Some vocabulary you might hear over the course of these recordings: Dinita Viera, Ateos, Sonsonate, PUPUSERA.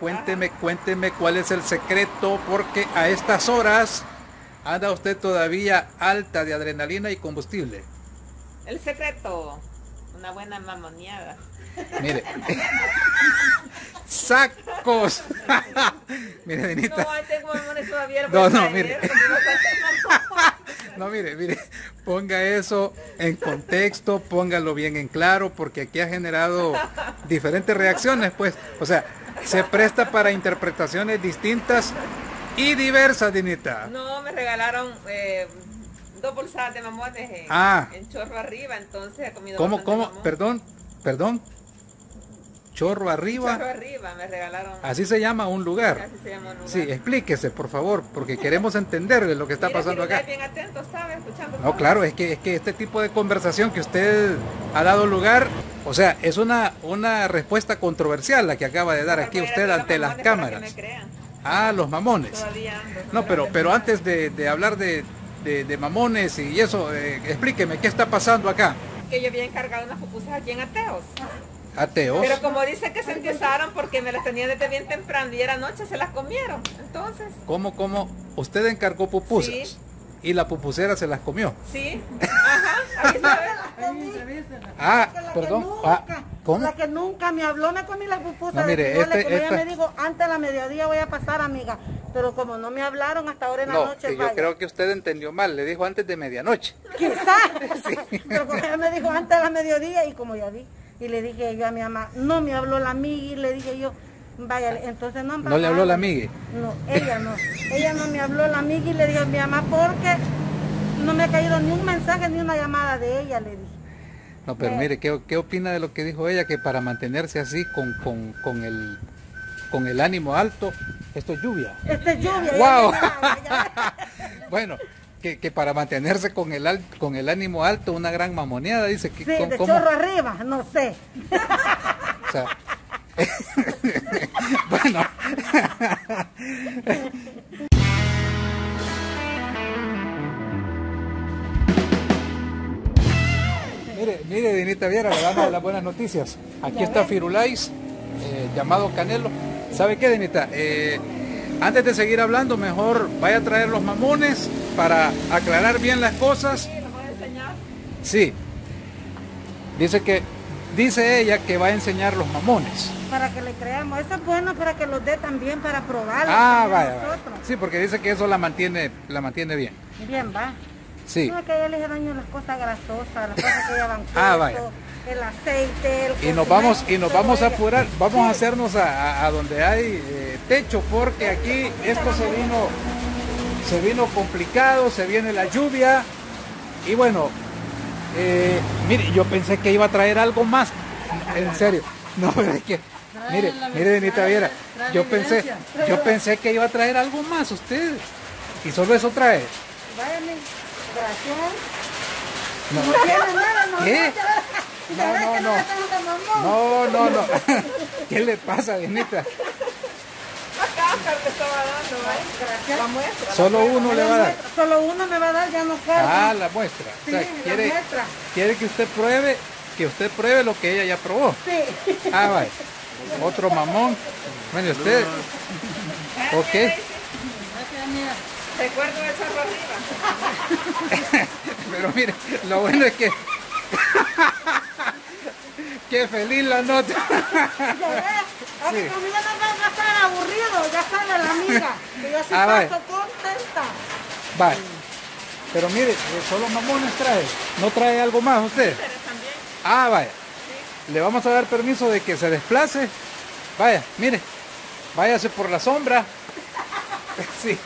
Cuénteme cuál es el secreto, porque a estas horas anda usted todavía alta de adrenalina y combustible. El secreto, una buena mamoneada. Mire. ¡Sacos! Mire, Dinita. No, tengo mamones todavía. No, mire. No, mire. Ponga eso en contexto, póngalo bien en claro, porque aquí ha generado diferentes reacciones, pues. O sea, se presta para interpretaciones distintas y diversas, Dinita. No, me regalaron... dos bolsas de mamones en chorro arriba, entonces he comido. ¿Cómo? Perdón. Chorro arriba me regalaron. Así se llama un lugar. Así se llama un lugar. Sí, explíquese, por favor, porque queremos entenderle lo que está pasando acá. Bien atento, ¿sabe? Escuchando. No, claro, es que este tipo de conversación que usted ha dado lugar, o sea, es una respuesta controversial la que acaba de dar aquí usted ante las cámaras. Para que me crean. Ah, los mamones. Todavía ando, no, pero antes de hablar de mamones y eso, explíqueme, ¿qué está pasando acá? Que yo había encargado unas pupusas aquí en Ateos. ¿Ateos? Pero como dicen que se endiosaron porque me las tenían desde bien temprano y era noche, se las comieron, entonces... ¿Cómo? ¿Usted encargó pupusas? Sí. ¿Y la pupusera se las comió? Sí, ajá, aquí se ve. Perdón. ¿Cómo? La que nunca me habló, me comí las pupusas. No, mire, ella me dijo, antes de la mediodía voy a pasar, amiga. Pero como no me hablaron hasta ahora en la noche. Yo creo que usted entendió mal, le dijo antes de medianoche. Quizás, sí. Pero como ella me dijo antes de la mediodía y como ya vi, y le dije yo a mi mamá, no me habló la amiga y le dije yo, vaya, entonces no. Papá, ¿no le habló la amiga? No, ella no me habló la amiga y le dije a mi mamá porque no me ha caído ni un mensaje ni una llamada de ella, le dije. No, pero mire, ¿qué opina de lo que dijo ella? Que para mantenerse así con el ánimo alto... Esto es lluvia. Esto es lluvia. ¡Wow! Bueno, que para mantenerse con el ánimo alto, una gran mamoneada, dice. Que, sí, ¿cómo? Chorro arriba, no sé. O sea, bueno. Mire, Dinita Viera, le damos las buenas noticias. Aquí está Firulais, llamado Canelo. ¿Sabe qué, Dinita? Antes de seguir hablando, mejor vaya a traer los mamones para aclarar bien las cosas. Sí, los voy a enseñar. Sí. Dice ella que va a enseñar los mamones. Para que le creamos. Eso es bueno para que los dé también, para probarlos. Vaya. Sí, porque dice que eso la mantiene bien. Bien, va. Sí. No, es que a ella le daño las cosas grasosas, las cosas que ella van puesto, vaya. El aceite, el... Y nos vamos a apurar, vamos a hacernos a donde hay techo, porque aquí esto se vino complicado, se viene la lluvia. Y bueno, mire, yo pensé que iba a traer algo más. En serio. No, pero es que... Mire, Dinita Viera, yo pensé que iba a traer algo más usted. Y solo eso trae. Váyame, gracias. No tiene nada, no. ¿Qué? No. ¿Qué le pasa, Dinita? Solo uno le va a dar. Solo uno me va a dar, ya no carga. La muestra. Sí, o sea, quiere que usted pruebe, lo que ella ya probó. Sí. Vaya. Otro mamón. Bueno, usted. Ok. Recuerdo el chorro arriba. Pero mire, lo bueno es que... ¡Qué feliz la nota! A mi familia no va a estar aburrido, ya sale la amiga, que yo sí paso contenta. Vale, pero mire, solo mamones trae, no trae algo más usted. Vaya, sí. Le vamos a dar permiso de que se desplace, vaya, mire, váyase por la sombra. Sí.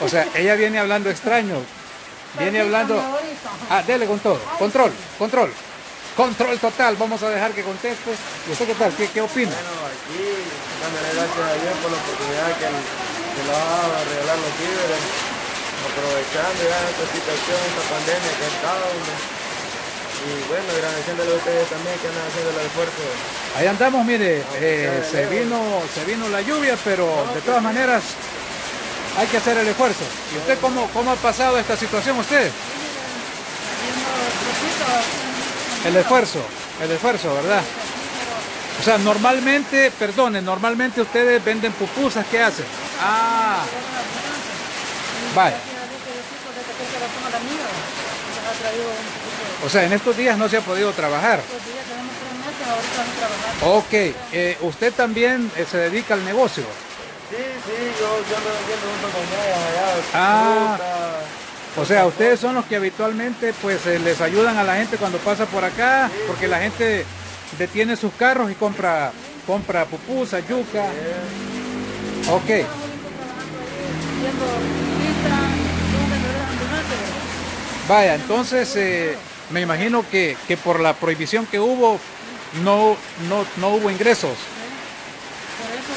O sea, ella viene hablando extraño, viene hablando... dele con todo, control. Control total, vamos a dejar que conteste. ¿Y usted qué tal? ¿Qué opina? Bueno, aquí, dándole gracias a Dios por la oportunidad que nos va a regalar los víveres, aprovechando ya esta situación, esta pandemia que ha estado. Y bueno, agradeciéndole a ustedes también que andan haciendo el esfuerzo. Ahí andamos, mire, se vino la lluvia, pero de todas maneras hay que hacer el esfuerzo. ¿Y usted cómo ha pasado esta situación usted? El esfuerzo, ¿verdad? O sea, normalmente, perdonen, normalmente ustedes venden pupusas, ¿qué hacen? Ah, vaya. O sea, en estos días no se ha podido trabajar. Ok, ¿usted también se dedica al negocio? Sí, sí, yo me vendo junto con ellas allá. Ah, o sea, ustedes son los que habitualmente pues les ayudan a la gente cuando pasa por acá, sí, porque sí, la gente detiene sus carros y compra pupusa, yuca. Sí. Ok. Vaya, entonces me imagino que por la prohibición que hubo, no hubo ingresos. Por eso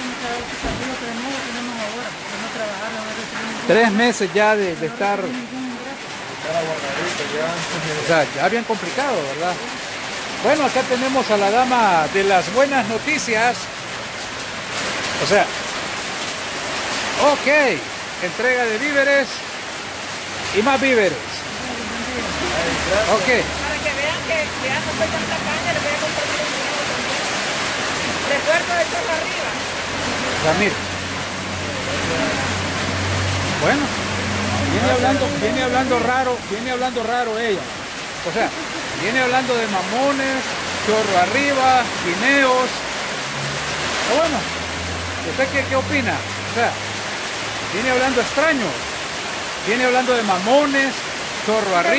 tenemos ahora, no trabajar, no. 3 meses ya de estar. O sea, ya bien complicado, ¿verdad? Bueno, acá tenemos a la dama de las buenas noticias. O sea, ok, entrega de víveres y más víveres. Ok. Para que vean que ya no fue tanta caña, les voy a contar un poquito. Recuerdo de todo arriba. Ramir. Bueno, viene hablando raro ella. O sea, viene hablando de mamones, chorro arriba, guineos. Pero bueno, ¿usted qué opina? O sea, viene hablando extraño. Viene hablando de mamones. Chorro arriba. De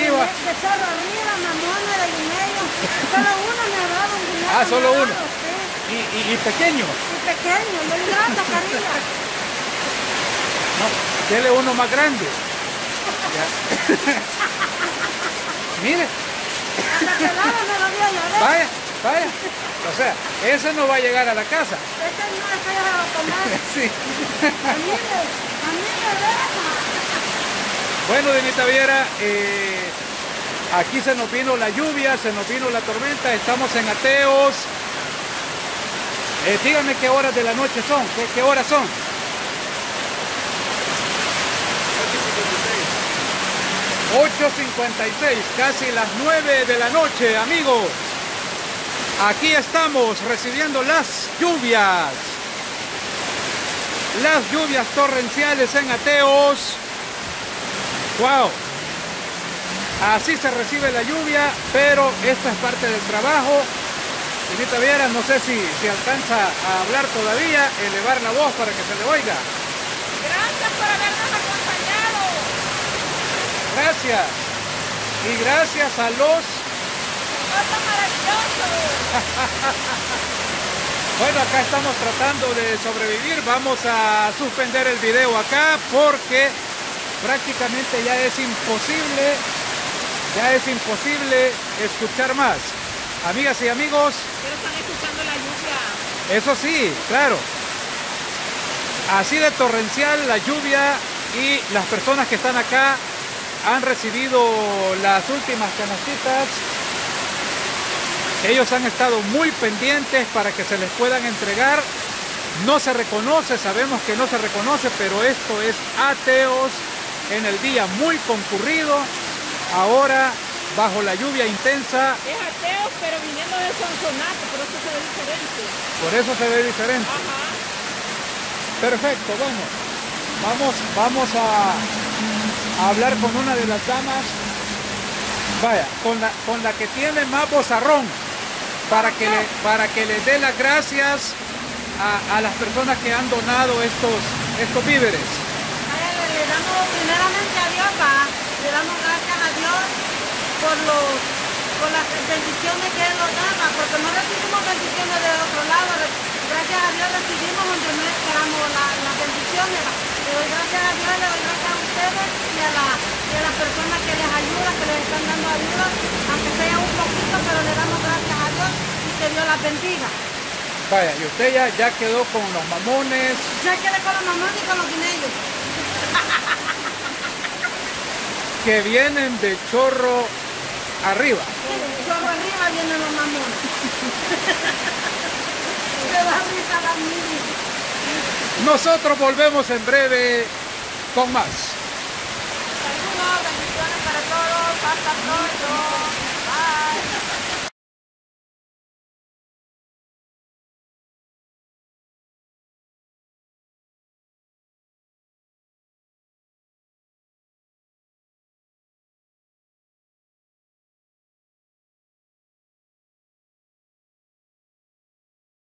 chorro arriba, mamones, de guineo. Solo uno me ha dado un guineo. Ah, solo uno. Sí. ¿Y pequeño? Y pequeño, no hay grata, carilla. No, dele uno más grande. Mire. Hasta que lado me lo dio yo, ¿eh? Vaya, vaya. O sea, ese no va a llegar a la casa. Este no es que va a tomar. Sí. A mí me deja. Bueno, Dinita Viera, aquí se nos vino la lluvia, se nos vino la tormenta, estamos en Ateos. Díganme qué horas de la noche son, qué horas son. 8:56, casi las 9 de la noche, amigos. Aquí estamos recibiendo las lluvias torrenciales en Ateos. Wow, así se recibe la lluvia, pero esta es parte del trabajo. Dinita Viera, no sé si alcanza a hablar todavía, elevar la voz para que se le oiga. Gracias por habernos acompañado. Gracias. Y gracias a los... ¡Otros maravillosos! Bueno, acá estamos tratando de sobrevivir. Vamos a suspender el video acá porque... prácticamente ya es imposible escuchar más. Amigas y amigos. Pero están escuchando la lluvia. Eso sí, claro. Así de torrencial la lluvia y las personas que están acá han recibido las últimas canastitas. Ellos han estado muy pendientes para que se les puedan entregar. No se reconoce, sabemos que no se reconoce, pero esto es Ateos. En el día muy concurrido, ahora bajo la lluvia intensa. Es Ateos, pero viniendo de Sonsonate, por eso se ve diferente. Por eso se ve diferente. Ajá. Perfecto, bueno, vamos a hablar con una de las damas, vaya, con la que tiene más bozarrón, para que le dé las gracias a las personas que han donado estos víveres. Le damos primeramente a Dios, le damos gracias a Dios por las bendiciones que Él nos da, porque no recibimos bendiciones de otro lado. Gracias a Dios recibimos donde no esperamos las bendiciones. Le doy gracias a Dios, le doy gracias a ustedes y a las personas que les ayudan, que les están dando ayuda, aunque sea un poquito, pero le damos gracias a Dios y que Dios las bendiga. Vaya, y usted ya quedó con los mamones. Ya quedé con los mamones y con los guineos. Que vienen de chorro arriba. Sí, chorro arriba vienen los mamones. Me va a gritar a mí. Nosotros volvemos en breve con más. Saludos, bendiciones para todos, hasta pronto.